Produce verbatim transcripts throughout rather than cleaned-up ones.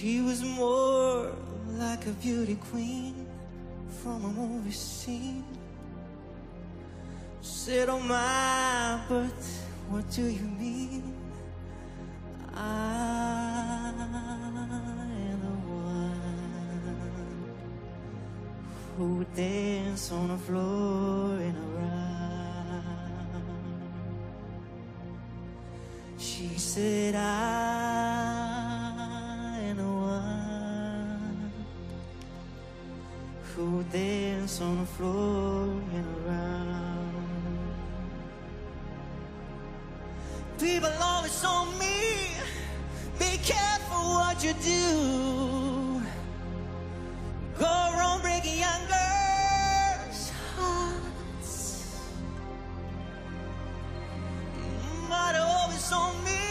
She was more like a beauty queen from a movie scene. Said, "Oh my, but what do you mean? I am the one who would dance on the floor and around." She said, "I am the one who would dance on the floor and around." People always on me, be careful what you do. Go around breaking young girls' hearts. But always on me,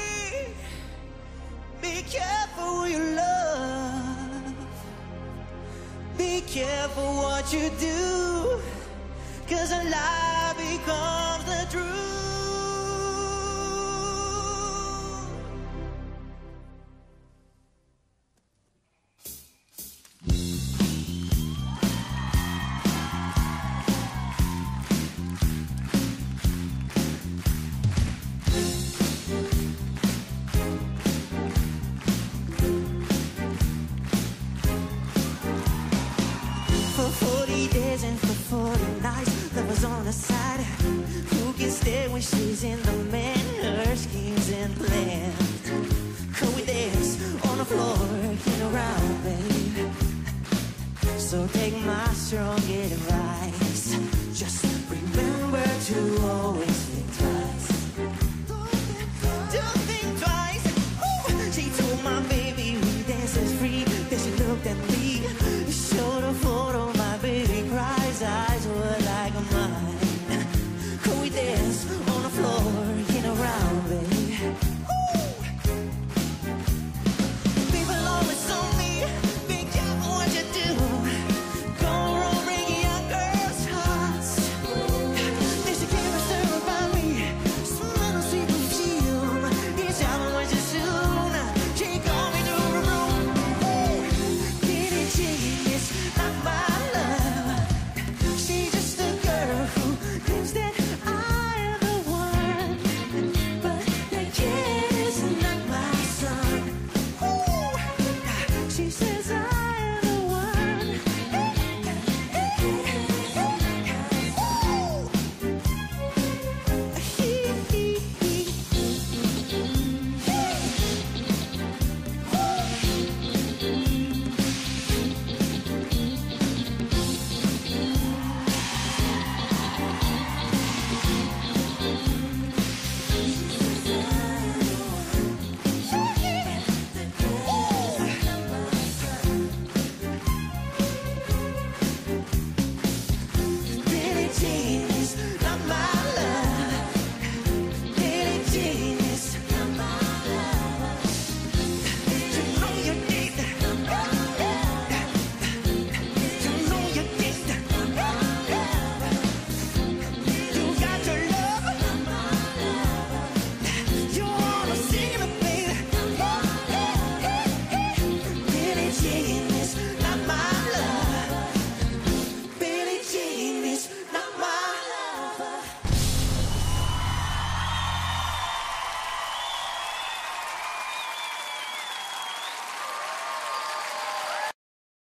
be careful who you love. Be careful what you do, 'cause a lie becomes the truth.